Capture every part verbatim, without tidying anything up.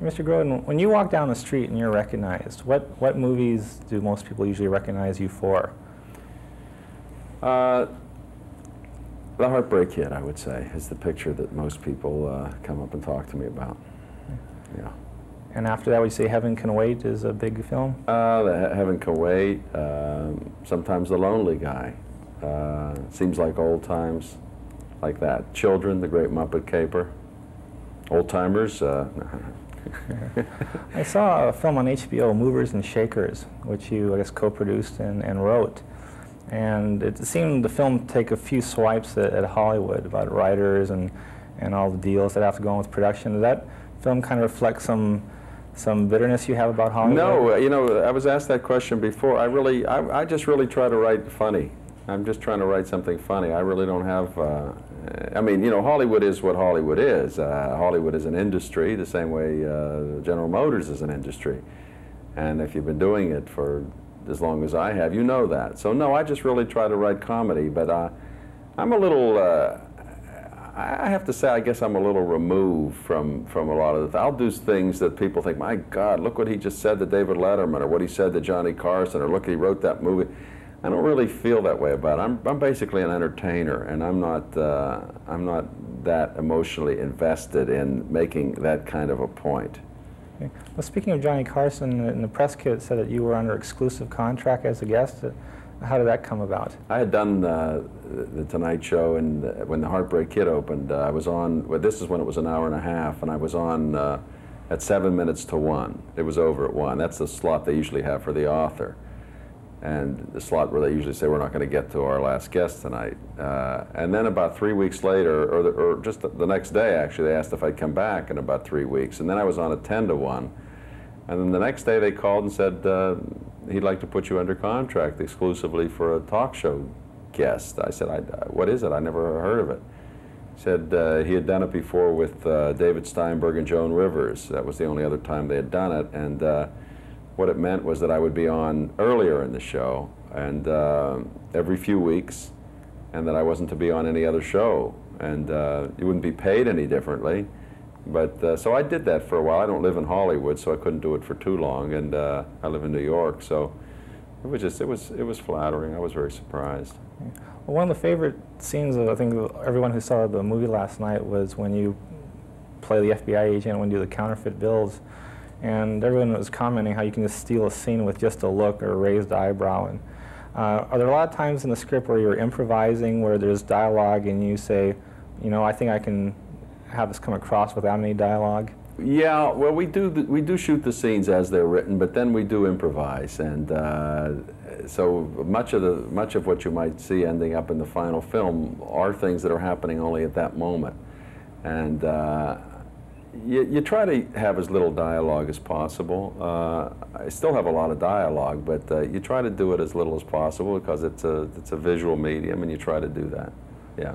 Mister Grodin, when you walk down the street and you're recognized, what, what movies do most people usually recognize you for? Uh, The Heartbreak Kid, I would say, is the picture that most people uh, come up and talk to me about. Yeah. And after that, we say Heaven Can Wait is a big film? Uh, the Heaven Can Wait, uh, sometimes The Lonely Guy. Uh, Seems Like Old Times, like that. Children, The Great Muppet Caper. Old Timers, uh, I saw a film on H B O, Movers and Shakers, which you, I guess, co-produced and, and wrote. And it seemed the film take a few swipes at, at Hollywood about writers and, and all the deals that have to go on with production. Does that film kind of reflect some, some bitterness you have about Hollywood? No, you know, I was asked that question before. I really, I, I just really try to write funny. I'm just trying to write something funny. I really don't have, uh, I mean, you know, Hollywood is what Hollywood is. Uh, Hollywood is an industry the same way uh, General Motors is an industry. And if you've been doing it for as long as I have, you know that. So no, I just really try to write comedy, but uh, I'm a little, uh, I have to say, I guess I'm a little removed from, from a lot of the, I'll do things that people think, my God, look what he just said to David Letterman, or what he said to Johnny Carson, or look, he wrote that movie. I don't really feel that way about it. I'm, I'm basically an entertainer, and I'm not, uh, I'm not that emotionally invested in making that kind of a point. Okay. Well, speaking of Johnny Carson, in the press kit it said that you were under exclusive contract as a guest. How did that come about? I had done the, the Tonight Show, and the, when The Heartbreak Kid opened, uh, I was on, well, this is when it was an hour and a half, and I was on uh, at seven minutes to one. It was over at one. That's the slot they usually have for the author, and the slot where they usually say, we're not going to get to our last guest tonight. Uh, and then about three weeks later, or, the, or just the, the next day, actually, they asked if I'd come back in about three weeks. And then I was on at ten to one. And then the next day, they called and said, uh, he'd like to put you under contract exclusively for a talk show guest. I said, I, what is it? I never heard of it. He said uh, he had done it before with uh, David Steinberg and Joan Rivers. That was the only other time they had done it. And uh, what it meant was that I would be on earlier in the show, and uh, every few weeks, and that I wasn't to be on any other show, and uh, you wouldn't be paid any differently. But uh, so I did that for a while. I don't live in Hollywood, so I couldn't do it for too long, and uh, I live in New York, so it was just it was it was flattering. I was very surprised. Well, one of the favorite scenes of, I think, everyone who saw the movie last night was when you play the F B I agent when you do the counterfeit bills. And everyone was commenting how you can just steal a scene with just a look or a raised eyebrow. And uh, are there a lot of times in the script where you're improvising, where there's dialogue, and you say, you know, I think I can have this come across without any dialogue? Yeah, well, we do th we do shoot the scenes as they're written, but then we do improvise, and uh, so much of the much of what you might see ending up in the final film are things that are happening only at that moment, and. Uh, You, you try to have as little dialogue as possible. Uh, I still have a lot of dialogue, but uh, you try to do it as little as possible because it's a, it's a visual medium, and you try to do that. Yeah.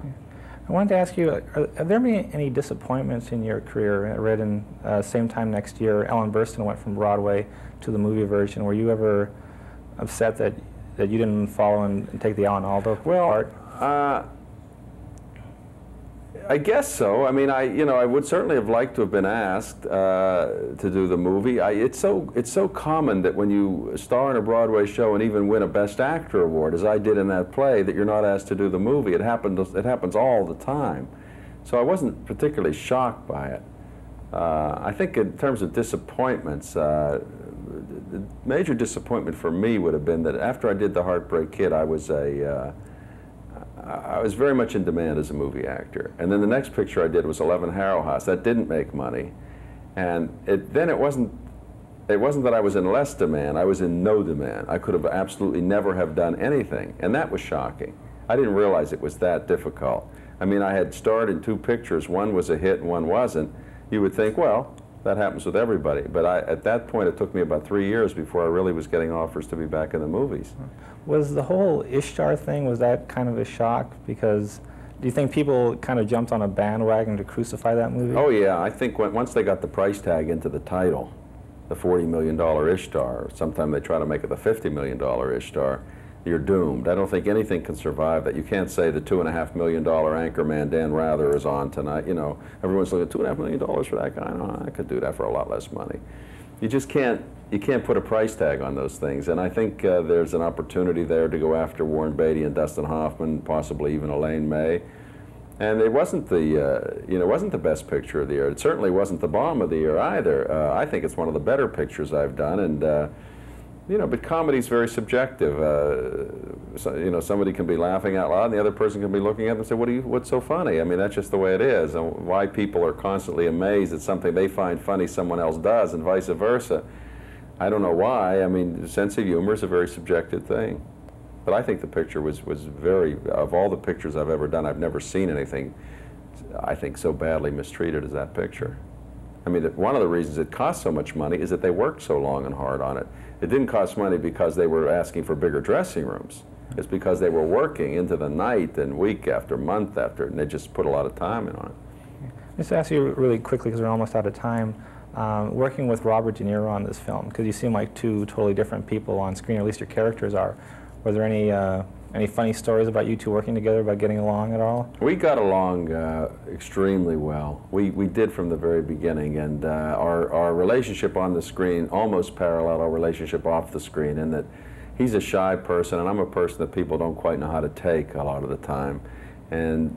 I wanted to ask you, are, have there been any disappointments in your career? I read in uh, Same Time Next Year, Ellen Burstyn went from Broadway to the movie version. Were you ever upset that, that you didn't follow and take the Alan Alda well, part? Uh, I guess so. I mean, I you know I would certainly have liked to have been asked uh, to do the movie. I, it's so it's so common that when you star in a Broadway show and even win a Best Actor award, as I did in that play, that you're not asked to do the movie. It happened. It happens all the time. So I wasn't particularly shocked by it. Uh, I think in terms of disappointments, uh, the major disappointment for me would have been that after I did The Heartbreak Kid, I was a uh, I was very much in demand as a movie actor. And then the next picture I did was Eleven Harrow House. That didn't make money. And it, then it wasn't, it wasn't that I was in less demand. I was in no demand. I could have absolutely never have done anything. And that was shocking. I didn't realize it was that difficult. I mean, I had starred in two pictures. One was a hit and one wasn't. You would think, well, that happens with everybody. But I, at that point, it took me about three years before I really was getting offers to be back in the movies. Was the whole Ishtar thing, was that kind of a shock? Because do you think people kind of jumped on a bandwagon to crucify that movie? Oh, yeah. I think when, once they got the price tag into the title, the forty million dollar Ishtar, sometime they try to make it the fifty million dollar Ishtar, you're doomed. I don't think anything can survive that. You can't say the two and a half million dollar anchor man Dan Rather is on tonight. You know, everyone's looking at two and a half million dollars for that guy. No, I could do that for a lot less money. You just can't. You can't put a price tag on those things. And I think uh, there's an opportunity there to go after Warren Beatty and Dustin Hoffman, possibly even Elaine May. And it wasn't the, uh, you know, it wasn't the best picture of the year. It certainly wasn't the bomb of the year either. Uh, I think it's one of the better pictures I've done. And uh, you know, but comedy's very subjective. Uh, so, you know, somebody can be laughing out loud, and the other person can be looking at them and say, "What are you? What's so funny?" I mean, that's just the way it is. And why people are constantly amazed at something they find funny someone else does, and vice versa. I don't know why. I mean, sense of humor is a very subjective thing. But I think the picture was, was very, of all the pictures I've ever done, I've never seen anything, I think, so badly mistreated as that picture. I mean, one of the reasons it cost so much money is that they worked so long and hard on it. It didn't cost money because they were asking for bigger dressing rooms. It's because they were working into the night and week after month after, and they just put a lot of time in on it. Just to ask you really quickly, because we're almost out of time, Um, working with Robert De Niro on this film, because you seem like two totally different people on screen, or at least your characters are. Were there any uh, any funny stories about you two working together, about getting along at all? We got along uh, extremely well. We we did from the very beginning, and uh, our our relationship on the screen almost paralleled our relationship off the screen, in that he's a shy person, and I'm a person that people don't quite know how to take a lot of the time, and.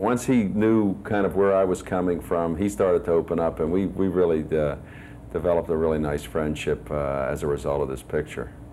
Once he knew kind of where I was coming from, he started to open up, and we, we really uh, developed a really nice friendship uh, as a result of this picture.